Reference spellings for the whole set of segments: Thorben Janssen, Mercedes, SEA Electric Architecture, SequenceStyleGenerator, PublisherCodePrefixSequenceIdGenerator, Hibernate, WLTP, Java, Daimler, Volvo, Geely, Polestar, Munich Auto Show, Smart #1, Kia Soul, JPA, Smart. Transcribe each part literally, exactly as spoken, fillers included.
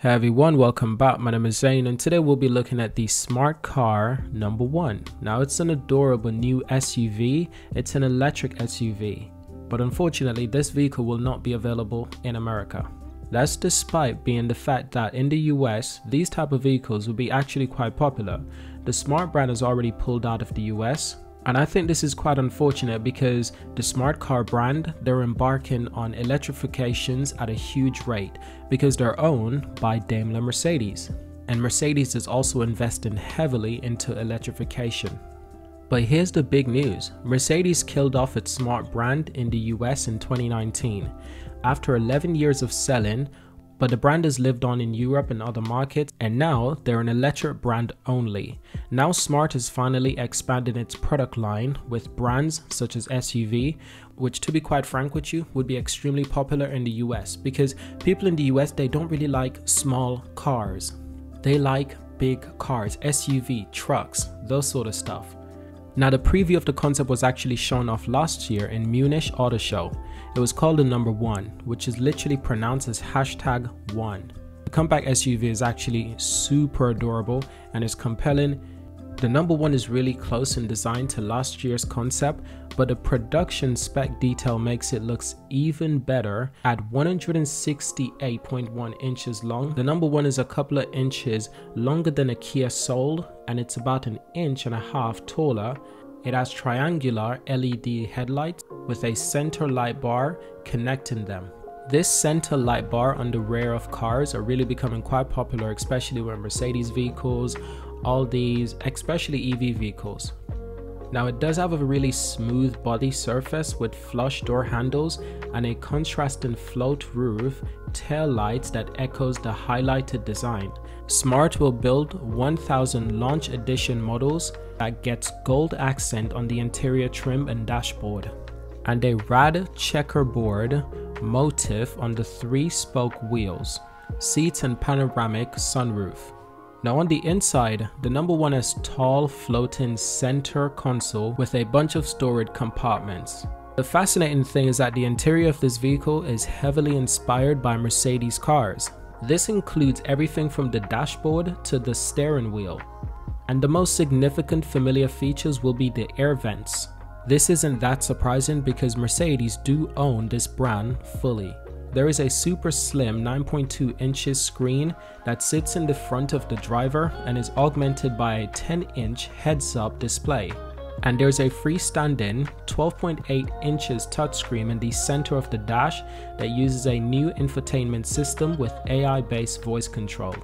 Hey everyone, welcome back. My name is Zain and today we'll be looking at the Smart car number one. Now it's an adorable new S U V. It's an electric S U V, but unfortunately this vehicle will not be available in America. That's despite being the fact that in the U S these type of vehicles will be actually quite popular. The Smart brand has already pulled out of the U S and I think this is quite unfortunate because the Smart car brand, they're embarking on electrifications at a huge rate because they're owned by Daimler Mercedes. And Mercedes is also investing heavily into electrification. But here's the big news. Mercedes killed off its Smart brand in the U S in twenty nineteen after eleven years of selling, but the brand has lived on in Europe and other markets, and now they're an electric brand only. Now Smart has finally expanded its product line with brands such as S U V, which to be quite frank with you, would be extremely popular in the U S because people in the U S, they don't really like small cars. They like big cars, S U V, trucks, those sort of stuff. Now the preview of the concept was actually shown off last year in Munich Auto Show. It was called the number one, which is literally pronounced as hashtag one. The compact S U V is actually super adorable and is compelling. The number one is really close in design to last year's concept, but the production spec detail makes it look even better at one hundred sixty-eight point one inches long. The number one is a couple of inches longer than a Kia Soul, and it's about an inch and a half taller. It has triangular L E D headlights with a center light bar connecting them. This center light bar on the rear of cars are really becoming quite popular, especially with Mercedes vehicles, all these, especially E V vehicles. Now it does have a really smooth body surface with flush door handles and a contrasting float roof tail lights that echoes the highlighted design. Smart will build one thousand launch edition models that gets gold accent on the interior trim and dashboard, and a rad checkerboard motif on the three spoke wheels, seats and panoramic sunroof. Now on the inside, the number one has tall floating center console with a bunch of storage compartments. The fascinating thing is that the interior of this vehicle is heavily inspired by Mercedes cars. This includes everything from the dashboard to the steering wheel. And the most significant familiar features will be the air vents. This isn't that surprising because Mercedes do own this brand fully. There is a super slim nine point two inches screen that sits in the front of the driver and is augmented by a ten inch heads-up display. And there's a freestanding twelve point eight inches touchscreen in the center of the dash that uses a new infotainment system with A I-based voice control.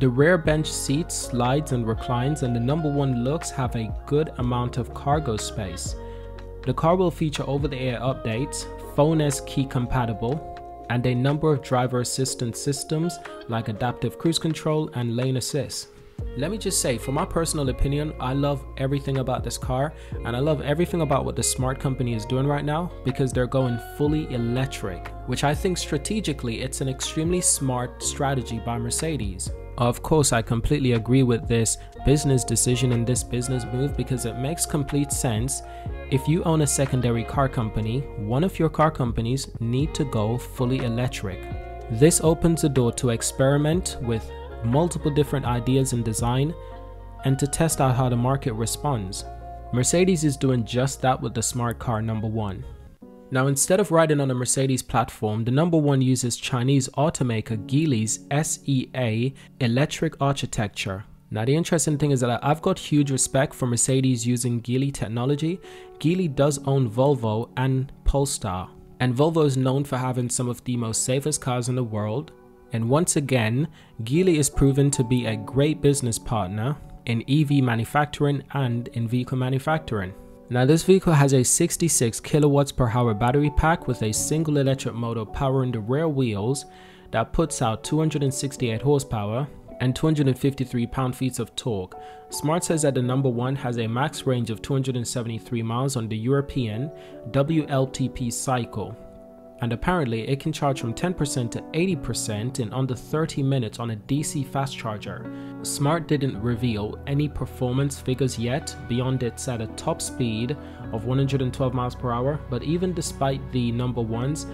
The rear bench seat slides and reclines, and the number one looks have a good amount of cargo space. The car will feature over-the-air updates, Phone S key compatible, and a number of driver assistance systems like adaptive cruise control and lane assist. Let me just say, for my personal opinion, I love everything about this car, and I love everything about what the Smart company is doing right now because they're going fully electric, which I think strategically it's an extremely smart strategy by Mercedes. Of course, I completely agree with this business decision and this business move because it makes complete sense. If you own a secondary car company, one of your car companies need to go fully electric. This opens the door to experiment with multiple different ideas and design and to test out how the market responds. Mercedes is doing just that with the Smart car number one. Now, instead of riding on a Mercedes platform, the number one uses Chinese automaker Geely's S E A Electric Architecture. Now, the interesting thing is that I've got huge respect for Mercedes using Geely technology. Geely does own Volvo and Polestar, and Volvo is known for having some of the most safest cars in the world. And once again, Geely is proven to be a great business partner in E V manufacturing and in vehicle manufacturing. Now this vehicle has a sixty-six kilowatts per hour battery pack with a single electric motor powering the rear wheels that puts out two hundred sixty-eight horsepower and two hundred fifty-three pound-feet of torque. Smart says that the number one has a max range of two hundred seventy-three miles on the European W L T P cycle, and apparently it can charge from ten percent to eighty percent in under thirty minutes on a D C fast charger. Smart didn't reveal any performance figures yet beyond it's at a top speed of one hundred twelve miles per hour, but even despite the number one's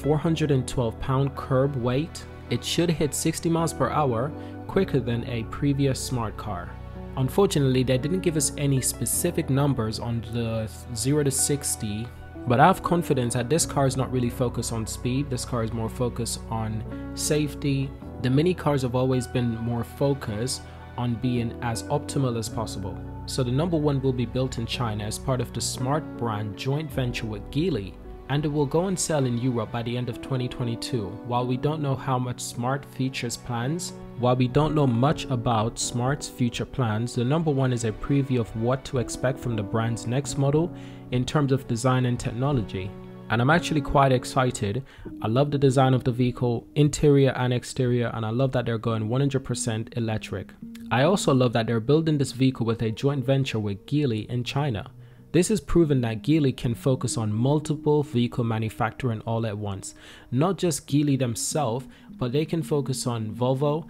four hundred twelve pound curb weight, it should hit sixty miles per hour quicker than a previous Smart car. Unfortunately, they didn't give us any specific numbers on the zero to sixty, but I have confidence that this car is not really focused on speed. This car is more focused on safety. The mini cars have always been more focused on being as optimal as possible. So the number one will be built in China as part of the Smart brand joint venture with Geely, and it will go and sell in Europe by the end of twenty twenty-two. While we don't know how much Smart features plans, while we don't know much about Smart's future plans, the number one is a preview of what to expect from the brand's next model in terms of design and technology. And I'm actually quite excited. I love the design of the vehicle, interior and exterior, and I love that they're going one hundred percent electric. I also love that they're building this vehicle with a joint venture with Geely in China. This has proven that Geely can focus on multiple vehicle manufacturing all at once. Not just Geely themselves, but they can focus on Volvo,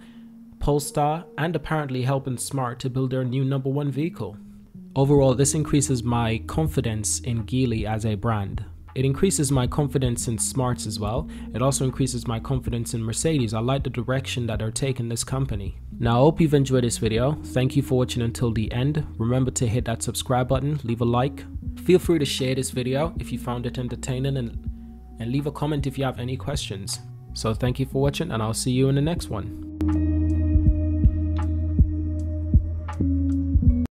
Polestar, and apparently helping Smart to build their new number one vehicle. Overall, this increases my confidence in Geely as a brand. It increases my confidence in Smarts as well. It also increases my confidence in Mercedes. I like the direction that they're taking this company. Now, I hope you've enjoyed this video. Thank you for watching until the end. Remember to hit that subscribe button, leave a like. Feel free to share this video if you found it entertaining, and, and leave a comment if you have any questions. So thank you for watching, and I'll see you in the next one.